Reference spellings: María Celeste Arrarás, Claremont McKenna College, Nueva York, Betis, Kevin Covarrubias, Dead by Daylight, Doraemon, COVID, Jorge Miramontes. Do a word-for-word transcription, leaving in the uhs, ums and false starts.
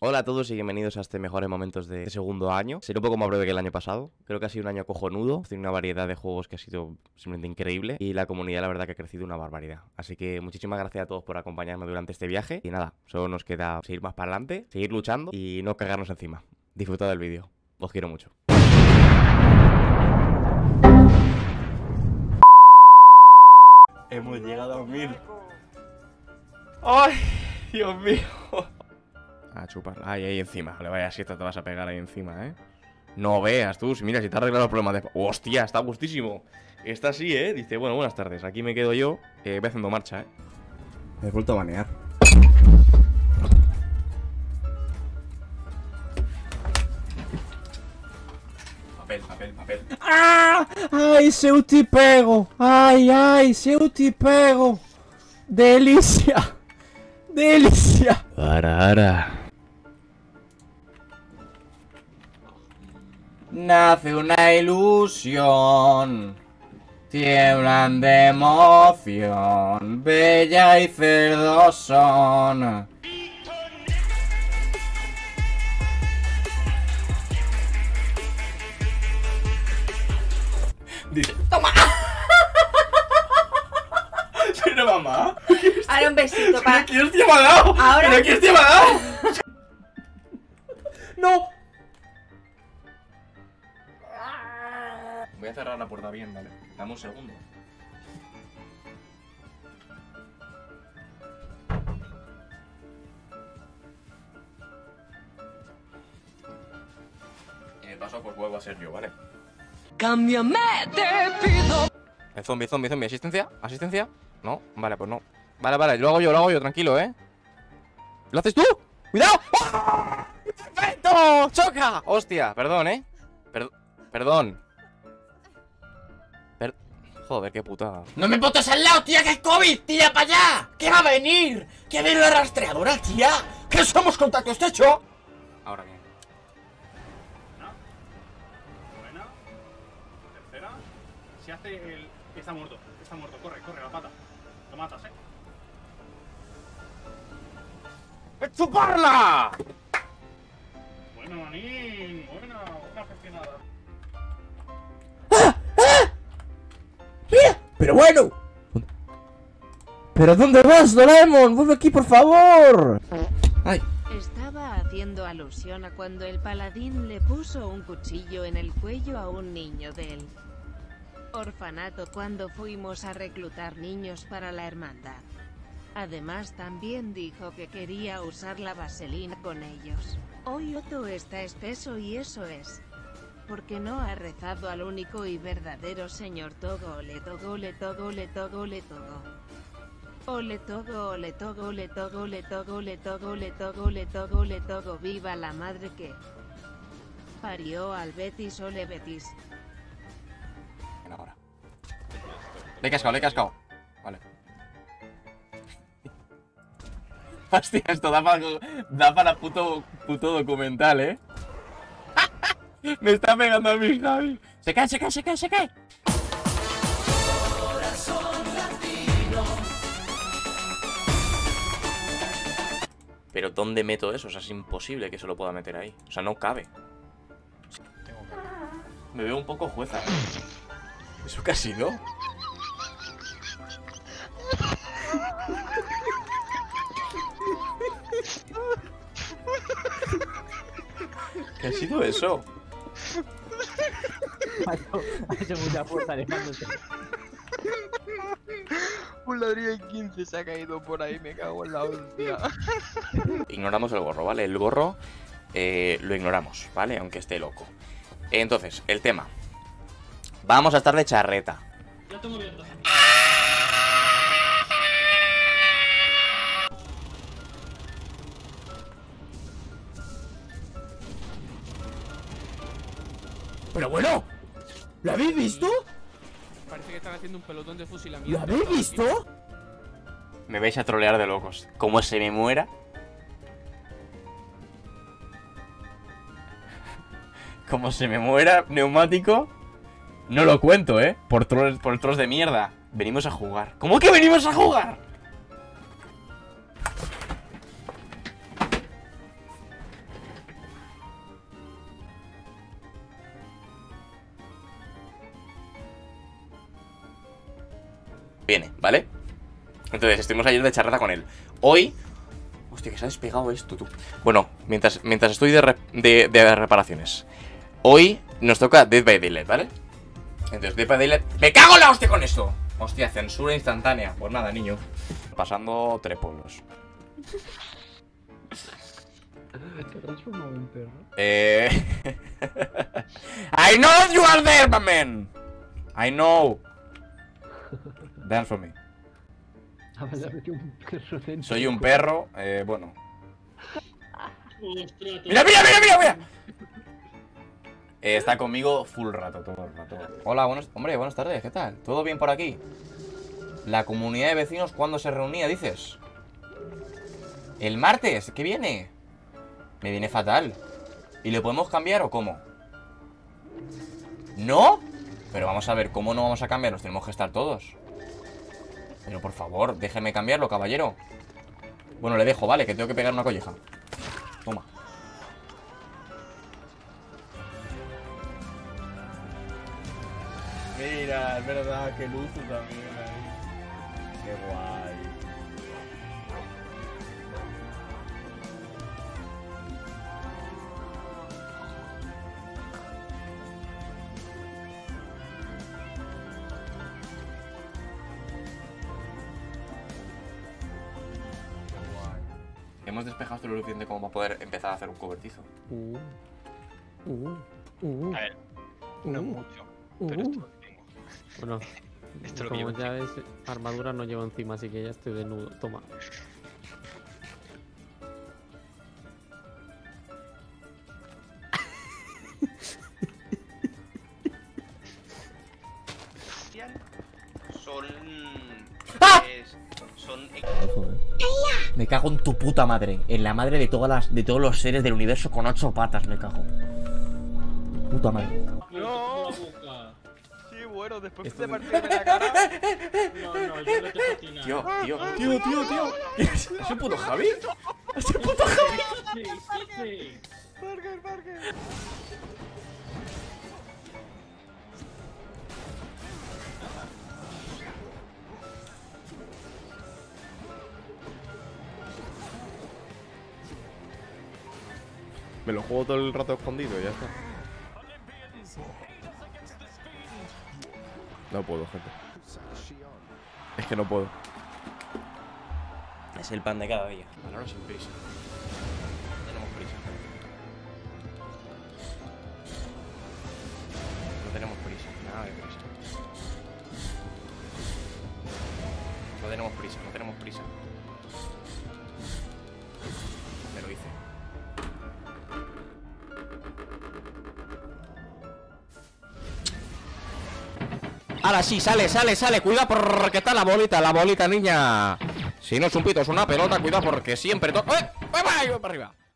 Hola a todos y bienvenidos a este Mejores Momentos de segundo año. Será un poco más breve que el año pasado. Creo que ha sido un año cojonudo. Tiene una variedad de juegos que ha sido simplemente increíble. Y la comunidad, la verdad, que ha crecido una barbaridad. Así que muchísimas gracias a todos por acompañarme durante este viaje. Y nada, solo nos queda seguir más para adelante, seguir luchando y no cagarnos encima. Disfrutad del vídeo. Os quiero mucho. Hemos llegado a mil. ¡Ay, Dios mío! A chuparla. Ay, ahí encima. Vale, vaya siesta te vas a pegar ahí encima, ¿eh? No veas tú. Mira, si te has arreglado los problemas de... ¡Hostia! Está gustísimo. Está así, ¿eh? Dice, bueno, buenas tardes. Aquí me quedo yo. Eh, voy haciendo marcha, ¿eh? Me he vuelto a banear. Papel, papel, papel. ¡Ah! ¡Ay, seuti pego! ¡Ay, ay! ¡Seuti pego! ¡Delicia! ¡Delicia! Ara, ara. Nace una ilusión, tiemblan de emoción, bella y cerdos son. Dice, toma. Pero mamá, ahora un besito para... ¡Pero aquí estoy malado! ¡Pero aquí estoy malado! ¡No! Voy a cerrar la puerta bien, vale. Dame un segundo. En el paso pues vuelvo a ser yo, ¿vale? ¡Cámbiame, te pido! El zombie, zombie, zombie. ¿Asistencia? ¿Asistencia? No, vale, pues no. Vale, vale, lo hago yo, lo hago yo, tranquilo, ¿eh? ¿Lo haces tú? ¡Cuidado! ¡Oh! ¡Perfecto! ¡Choca! Hostia, perdón, ¿eh? Per perdón. Per Joder, qué putada. ¡No me botes al lado, tía, que es COVID! ¡Tía, para allá! ¿Qué va a venir? ¿Qué viene la rastreadora, tía? ¿Qué somos contacto estrecho? Ahora bien. Una. Buena. Tercera. Se hace el... Está muerto, está muerto. Corre, corre, la pata. Lo matas, ¿eh? ¡Es chuparla! Bueno, Manín, bueno, una gestionada. ¡Ah! ¡Ah! ¡Mira! ¡Pero bueno! ¿Pero dónde vas, Doraemon? ¡Vuelve aquí, por favor! ¡Ay! Estaba haciendo alusión a cuando el paladín le puso un cuchillo en el cuello a un niño de él. Orfanato cuando fuimos a reclutar niños para la hermandad. Además también dijo que quería usar la vaselina con ellos. Hoy Otto está espeso y eso es porque no ha rezado al único y verdadero señor Togo Ole Togo Ole Togo Ole Togo Ole Togo Ole Togo Ole Togo Ole Togo Ole Togo Ole Togo Ole Togo Ole Togo Ole Togo. Viva la madre que parió al Betis. Ole Betis. Ahora. Le he cascado, le he cascado. Vale. Hostia, esto da para, da para puto, puto documental, ¿eh? Me está pegando a mí, Javi. Se cae, se cae, se cae, se cae. Pero ¿dónde meto eso? O sea, es imposible que se lo pueda meter ahí. O sea, no cabe. Me veo un poco jueza, ¿eh? ¿Eso qué ha sido? ¿Qué ha sido eso? Ha hecho mucha fuerza alejándose. Un ladrillo en quince se ha caído por ahí, me cago en la hostia. Ignoramos el gorro, ¿vale? El gorro eh, lo ignoramos, ¿vale? Aunque esté loco. Entonces, el tema. Vamos a estar de charreta. Ya tengo abierto. Pero bueno, ¿lo habéis visto? Parece que están haciendo un pelotón de fusilamiento. ¿Lo habéis visto? Me vais a trolear de locos. Como se me muera. Como se me muera, neumático. No lo cuento, ¿eh? Por trolls, por trolls de mierda. Venimos a jugar. ¿Cómo que venimos a jugar? viene, ¿vale? Entonces, estuvimos ayer de charrada con él. Hoy... Hostia, que se ha despegado esto, tú. Bueno, mientras, mientras estoy de, rep de, de reparaciones. Hoy nos toca Dead by Daylight, ¿vale? Entonces, Dead by Daylight... ¡Me cago en la hostia con esto! Hostia, censura instantánea. Pues nada, niño. Pasando tres pueblos. ¿Te transformado en perro? Eh... I know you are there, my man! I know! Dance for me. Soy un perro, eh, bueno. ¡Mira, mira, mira, mira! mira! Eh, está conmigo full rato, todo el rato. Hola, buenos... Hombre, buenas tardes, ¿qué tal? ¿Todo bien por aquí? La comunidad de vecinos, ¿cuándo se reunía, dices? El martes, ¿qué viene? Me viene fatal. ¿Y lo podemos cambiar o cómo? ¿No? Pero vamos a ver, ¿cómo no vamos a cambiar? Nos tenemos que estar todos. Pero por favor, déjeme cambiarlo, caballero. Bueno, le dejo, vale, que tengo que pegar una colleja. Toma. Mira, es verdad, que luzo también ahí. Qué guay. Hemos despejado lo suficiente como para poder empezar a hacer un cobertizo. Uh, uh, uh, a ver, no uh, mucho, pero esto lo tengo. Bueno, esto lo como ya es, armadura no llevo encima, así que ya estoy desnudo. Toma. Son... ¡Ah! Es... Son... Me cago en tu puta madre, en la madre de todas las, de todos los seres del universo con ocho patas, me cago. Puta madre. No. Sí, bueno, después de partirme la cara. No, no, yo no te patina. Tío, tío, tío, tío, tío. ¿Es el puto Javi? ¿Es el puto Javi? Sí, Parker, Parker. Me lo juego todo el rato escondido y ya está. No puedo, gente. Es que no puedo. Es el pan de cada día. Ahora sin prisa. Tenemos prisa. No tenemos prisa. Nada de prisa. No tenemos prisa, no tenemos prisa. Me lo hice. Ahora sí, sale, sale, sale, cuida porque está la bolita, la bolita, niña. Si no es un pito, es una pelota, cuidado porque siempre to... ¡Eh! ¡Voy para arriba!